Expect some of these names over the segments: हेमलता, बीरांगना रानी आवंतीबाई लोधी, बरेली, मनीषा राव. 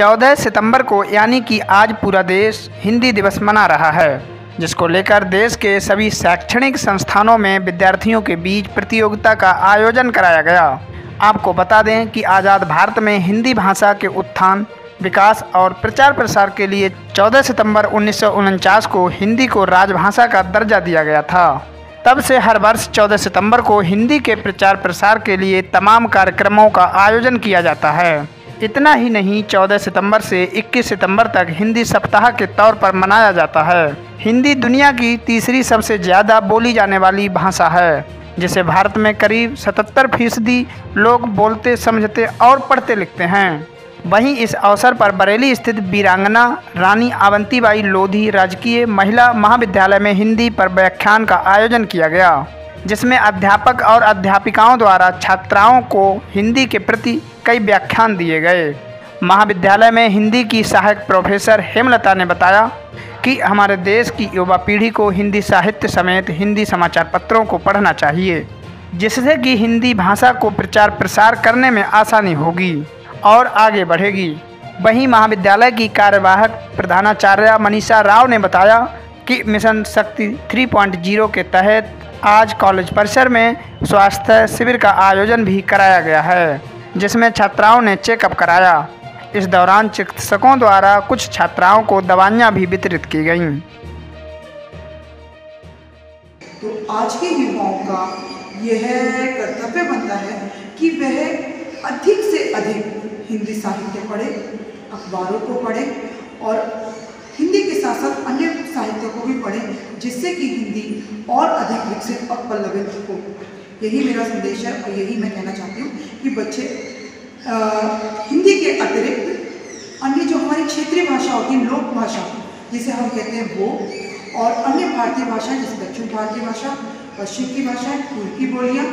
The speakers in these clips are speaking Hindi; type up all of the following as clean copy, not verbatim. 14 सितंबर को यानी कि आज पूरा देश हिंदी दिवस मना रहा है, जिसको लेकर देश के सभी शैक्षणिक संस्थानों में विद्यार्थियों के बीच प्रतियोगिता का आयोजन कराया गया। आपको बता दें कि आज़ाद भारत में हिंदी भाषा के उत्थान, विकास और प्रचार प्रसार के लिए 14 सितंबर 1949 को हिंदी को राजभाषा का दर्जा दिया गया था। तब से हर वर्ष 14 सितंबर को हिंदी के प्रचार प्रसार के लिए तमाम कार्यक्रमों का आयोजन किया जाता है। इतना ही नहीं, 14 सितंबर से 21 सितंबर तक हिंदी सप्ताह के तौर पर मनाया जाता है। हिंदी दुनिया की तीसरी सबसे ज़्यादा बोली जाने वाली भाषा है, जिसे भारत में करीब 77% लोग बोलते, समझते और पढ़ते लिखते हैं। वहीं इस अवसर पर बरेली स्थित बीरांगना रानी आवंतीबाई लोधी राजकीय महिला महाविद्यालय में हिंदी पर व्याख्यान का आयोजन किया गया, जिसमें अध्यापक और अध्यापिकाओं द्वारा छात्राओं को हिंदी के प्रति कई व्याख्यान दिए गए। महाविद्यालय में हिंदी की सहायक प्रोफेसर हेमलता ने बताया कि हमारे देश की युवा पीढ़ी को हिंदी साहित्य समेत हिंदी समाचार पत्रों को पढ़ना चाहिए, जिससे कि हिंदी भाषा को प्रचार प्रसार करने में आसानी होगी और आगे बढ़ेगी। वहीं महाविद्यालय की कार्यवाहक प्रधानाचार्य मनीषा राव ने बताया कि मिशन शक्ति 3.0 के तहत आज कॉलेज परिसर में स्वास्थ्य शिविर का आयोजन भी कराया गया है, जिसमें छात्राओं ने चेकअप कराया। इस दौरान चिकित्सकों द्वारा कुछ छात्राओं को दवाइयाँ भी वितरित की गईं। तो आज के युवाओं का यह कर्तव्य बनता है कि वह अधिक से अधिक हिंदी साहित्य पढ़े, अखबारों को पढ़े और हिंदी के साथ साथ अन्य साहित्य को भी पढ़े, जिससे कि हिंदी और अधिक विकसित और पल्लवित हो। यही मेरा संदेश है और यही मैं कहना चाहती हूँ कि बच्चे हिंदी के अतिरिक्त अन्य जो हमारी क्षेत्रीय भाषा होती है, लोक भाषा जिसे हम कहते हैं वो, और अन्य भारतीय भाषा जैसे दक्षिण भारतीय भाषा, पश्चिम की भाषाएं, पूर्व की बोलियाँ,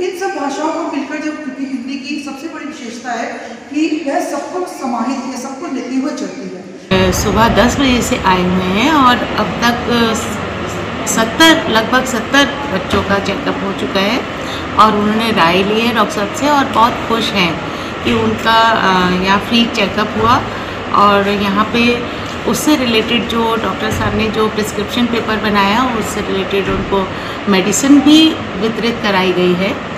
इन सब भाषाओं को मिलकर जब, क्योंकि हिंदी की सबसे बड़ी विशेषता है कि यह सबको समाहित है, सबको लेती हुए चलती है। सुबह 10 बजे से आए हुए हैं और अब तक लगभग सत्तर बच्चों का चेकअप हो चुका है और उन्होंने राय ली है डॉक्टर साहब से और बहुत खुश हैं कि उनका यहाँ फ्री चेकअप हुआ और यहाँ पर उससे रिलेटेड जो डॉक्टर साहब ने जो प्रिस्क्रिप्शन पेपर बनाया उससे रिलेटेड उनको मेडिसिन भी वितरित कराई गई है।